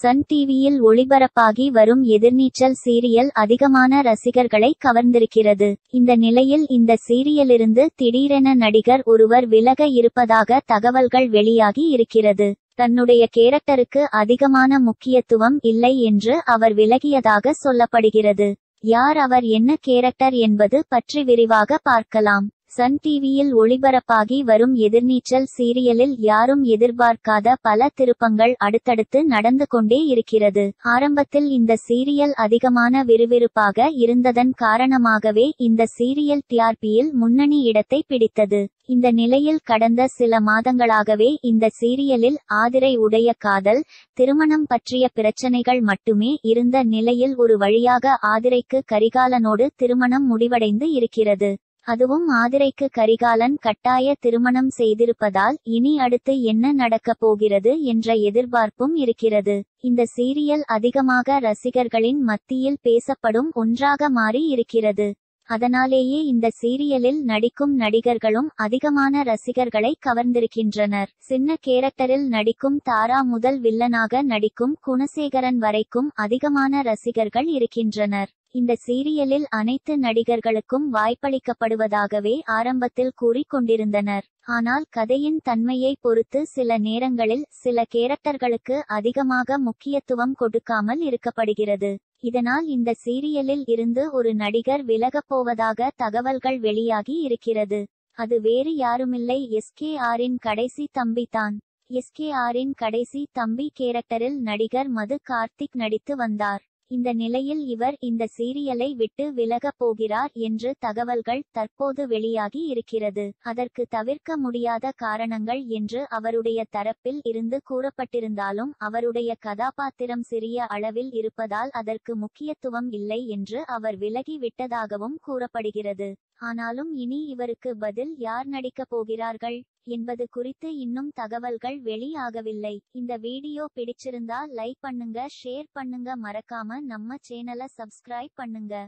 Sun டிவியில் ஒளிபரப்பாகி வரும் எதிர்நீச்சல் serial அதிகமான ரசிகர்களை கவர்ந்திருக்கிறது. இந்த நிலையில் இந்த சீரியலிருந்து திடீரென நடிகர் ஒருவர் விலக இருப்பதாக தகவல்கள் வெளியாகி இருக்கிறது. தன்னுடைய கேரக்டருக்கு அதிகமான முக்கியத்துவம் இல்லை என்று அவர் விலகியதாக சொல்லப்படுகிறது. யார் அவர், என்ன கேரக்டர் என்பது பற்றி விரிவாக பார்க்கலாம். சன் டிவியில் ஒளிபரப்பாகி வரும் எதிர்நீச்சல் சீரியலில் யாரும் எதிர்பார்க்காத பல திருப்பங்கள் அடுத்தடுத்து நடந்து கொண்டே இருக்கிறது. ஆரம்பத்தில் இந்த சீரியல் அதிகமான விறுவிறுப்பாக இருந்ததன் காரணமாகவே இந்த சீரியல் டிஆர்பியில் முன்னணி இடத்தை பிடித்தது. இந்த நிலையில் கடந்த சில மாதங்களாகவே இந்த சீரியலில் ஆதிரை உடைய காதல், திருமணம் பற்றிய பிரச்சனைகள் மட்டுமே இருந்த நிலையில் ஒரு வழியாக ஆதிரைக்கு கரிகாலனோடு திருமணம் முடிவடைந்து இருக்கிறது. அதுவும் ஆதிரைக்கு கரிகாலன் கட்டாய திருமணம் செய்திருப்பதால் இனி அடுத்து என்ன நடக்கப் போகிறது என்ற எதிர்பார்ப்பும் இருக்கிறது. இந்த சீரியல் அதிகமாக ரசிகர்களின் மத்தியில் பேசப்படும் ஒன்றாக மாறி இருக்கிறது. அதனாலேயே இந்த சீரியலில் நடிக்கும் நடிகர்களும் அதிகமான ரசிகர்களை கவர்ந்திருக்கின்றனர். சின்ன கேரக்டரில் நடிக்கும் தாரா முதல் வில்லனாக நடிக்கும் குணசேகரன் வரைக்கும் அதிகமான ரசிகர்கள் இருக்கின்றனர். இந்த சீரியலில் அனைத்து நடிகர்களுக்கும் வாய்ப்பளிக்கப்படுவதாகவே ஆரம்பத்தில் கூறிக்கொண்டிருந்தனர். ஆனால் கதையின் தன்மையை பொறுத்து சில நேரங்களில் சில கேரக்டர்களுக்கு அதிகமாக முக்கியத்துவம் கொடுக்காமல் இருக்கப்படுகிறது. இதனால் இந்த சீரியலில் இருந்து ஒரு நடிகர் விலகப் போவதாக தகவல்கள் வெளியாகி இருக்கிறது. அது வேறு யாருமில்லை, எஸ்கேஆரின் கடைசி தம்பி தான். எஸ்கேஆரின் கடைசி தம்பி கேரக்டரில் நடிகர் மது கார்த்திக் நடித்து வந்தார். இந்த நிலையில் இவர் இந்த சீரியலை விட்டு விலகப் போகிறார் என்று தகவல்கள் தற்போது வெளியாகி இருக்கிறது. அதற்கு தவிர்க்க முடியாத காரணங்கள் என்று அவருடைய தரப்பில் இருந்து கூறப்பட்டிருந்தாலும் அவருடைய கதாபாத்திரம் சிறிய அளவில் இருப்பதால் அதற்கு முக்கியத்துவம் இல்லை என்று அவர் விலகி விட்டதாகவும் கூறப்படுகிறது. ஆனாலும் இனி இவருக்கு பதில் யார் நடிக்கப் போகிறார்கள் என்பது குறித்து இன்னும் தகவல்கள் வெளியாகவில்லை. இந்த வீடியோ பிடிச்சிருந்தா லைக் பண்ணுங்க, ஷேர் பண்ணுங்க, மறக்காம நம்ம சேனலை சப்ஸ்கிரைப் பண்ணுங்க.